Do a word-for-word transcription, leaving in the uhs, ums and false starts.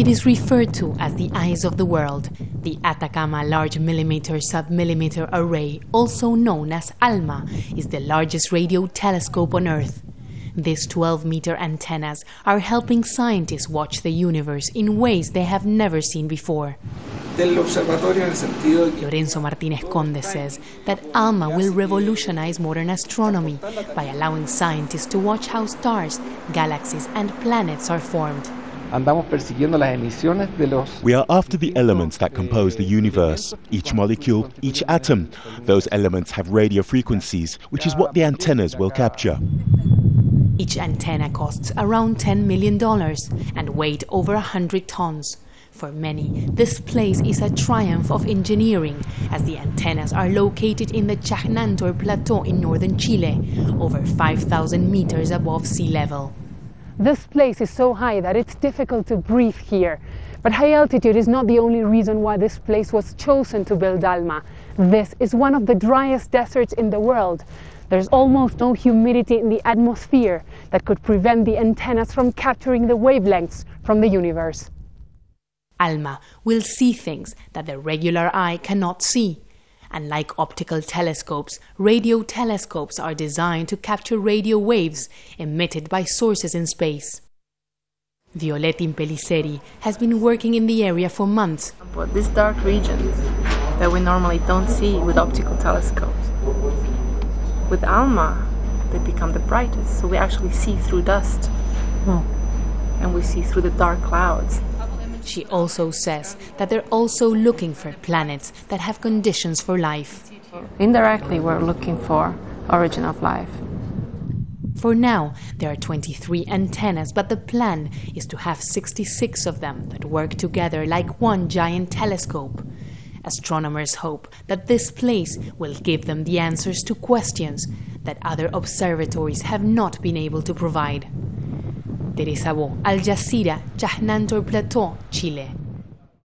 It is referred to as the eyes of the world, the Atacama Large Millimeter Submillimeter Array, also known as ALMA, is the largest radio telescope on Earth. These twelve-meter antennas are helping scientists watch the universe in ways they have never seen before. Lorenzo Martínez Conde says that ALMA will revolutionize modern astronomy by allowing scientists to watch how stars, galaxies and planets are formed. We are after the elements that compose the universe, each molecule, each atom. Those elements have radio frequencies, which is what the antennas will capture. Each antenna costs around ten million dollars and weighs over one hundred tons. For many, this place is a triumph of engineering, as the antennas are located in the Chajnantor Plateau in northern Chile, over five thousand meters above sea level. This place is so high that it's difficult to breathe here. But high altitude is not the only reason why this place was chosen to build ALMA. This is one of the driest deserts in the world. There's almost no humidity in the atmosphere that could prevent the antennas from capturing the wavelengths from the universe. ALMA will see things that the regular eye cannot see. Unlike optical telescopes, radio telescopes are designed to capture radio waves emitted by sources in space. Violetta Impellizzeri has been working in the area for months. But these dark regions that we normally don't see with optical telescopes, with ALMA, they become the brightest. So we actually see through dust, oh. And we see through the dark clouds. She also says that they're also looking for planets that have conditions for life. Indirectly, we're looking for origin of life. For now, there are twenty-three antennas, but the plan is to have sixty-six of them that work together like one giant telescope. Astronomers hope that this place will give them the answers to questions that other observatories have not been able to provide. Teresa Bo, Al Jazeera, Chajnantor Plateau, Chile.